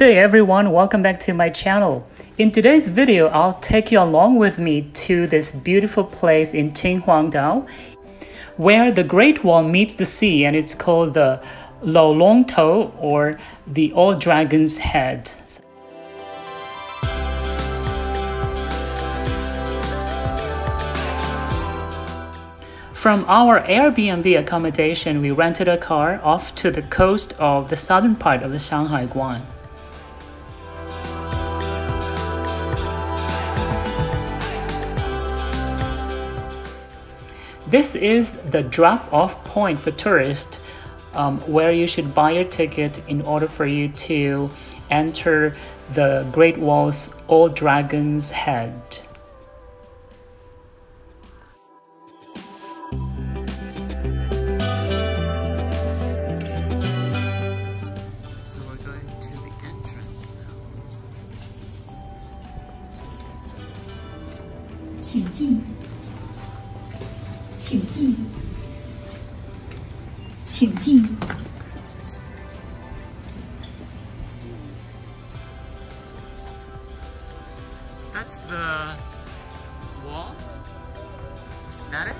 Good day everyone, welcome back to my channel. In today's video, I'll take you along with me to this beautiful place in Qinhuangdao, where the Great Wall meets the sea, and it's called the Laolongtou, or the All Dragon's Head. From our Airbnb accommodation, we rented a car off to the coast of the southern part of the Shanghai Guan. This is the drop-off point for tourists where you should buy your ticket in order for you to enter the Great Wall's All Dragon's Head. That's the wall? Is that it?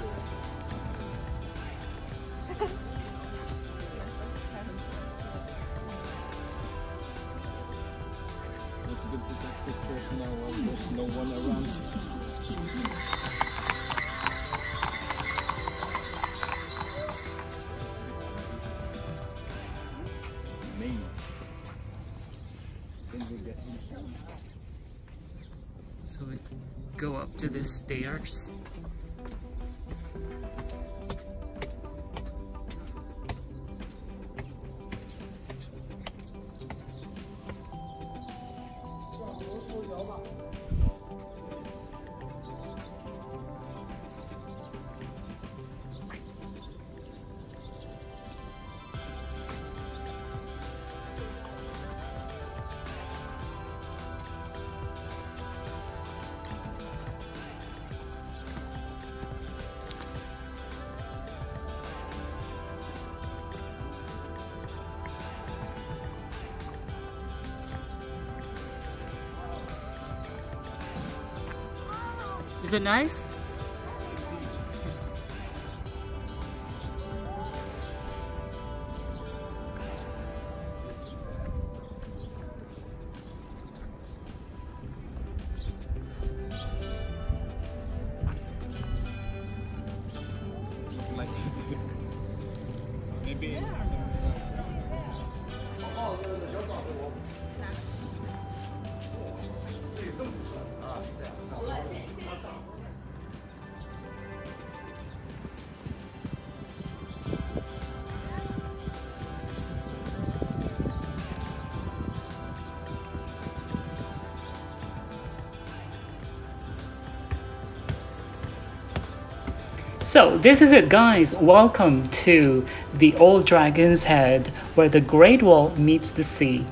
It's good to take pictures now while there's no one around. So we can go up to the stairs. Is it nice? Maybe. So this is it guys, welcome to the All Dragon's Head, where the Great Wall meets the sea.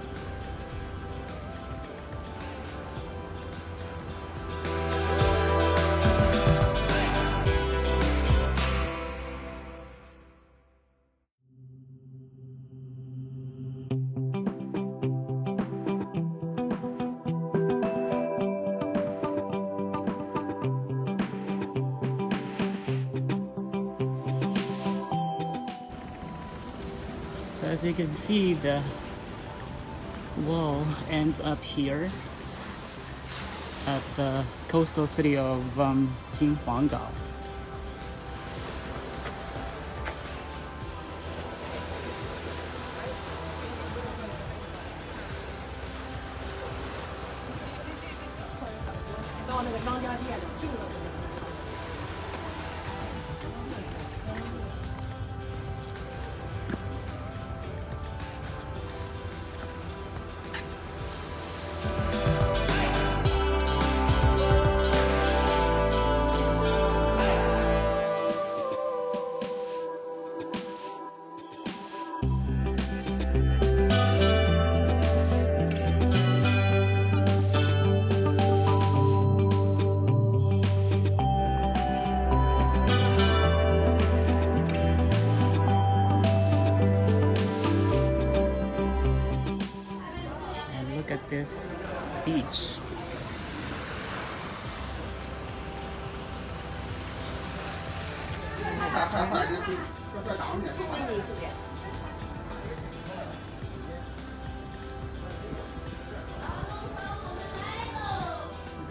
So as you can see, the wall ends up here at the coastal city of Qinhuangdao. nice beach.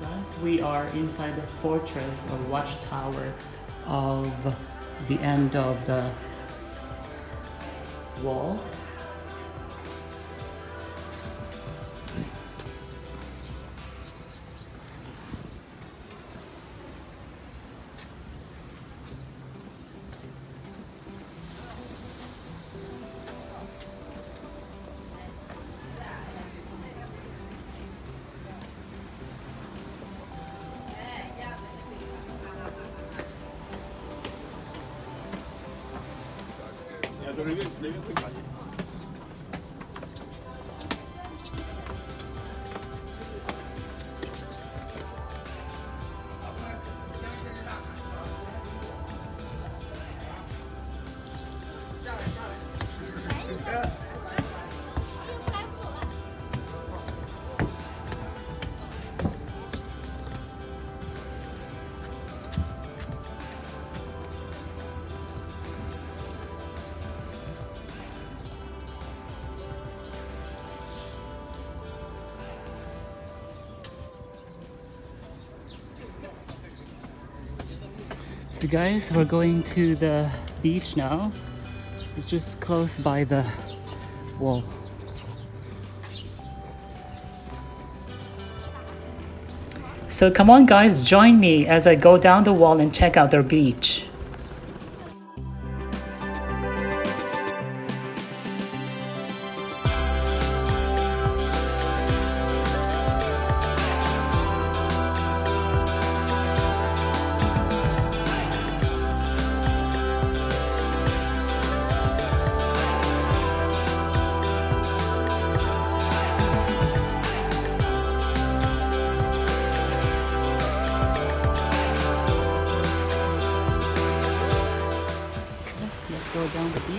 Guys, we are inside the fortress or watchtower of the end of the wall. So guys, we're going to the beach now. It's just close by the wall. So come on guys, join me as I go down the wall and check out their beach. Down the beach.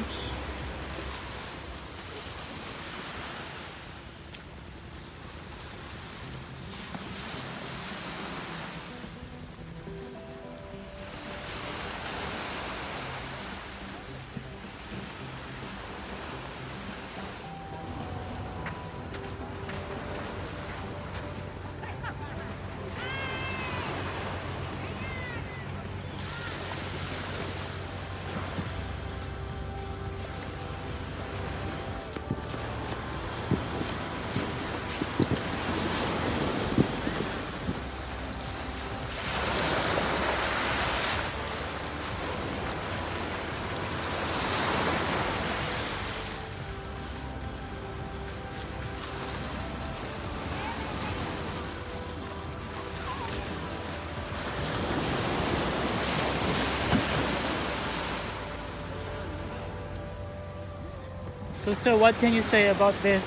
So sir, what can you say about this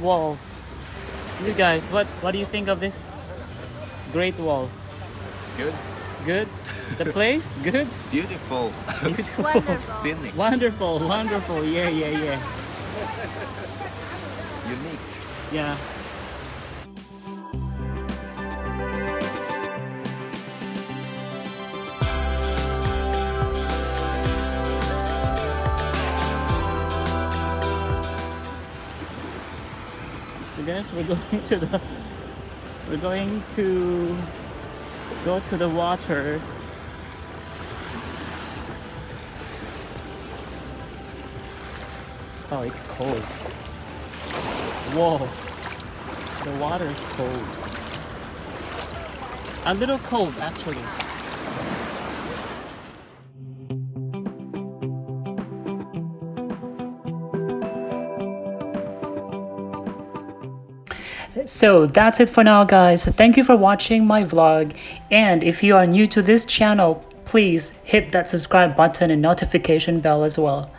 wall? You guys, what do you think of this great wall? It's good. Good? The place? Good? Beautiful. It's wonderful. Scenic. Wonderful, wonderful. Yeah, yeah, yeah. Unique. Yeah. Guys, we're going to go to the water. Oh, it's cold. Whoa, the water is cold. A little cold, actually. So that's it for now guys. Thank you for watching my vlog, and if you are new to this channel, please hit that subscribe button and notification bell as well.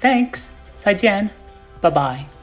Thanks. 再见. Bye bye.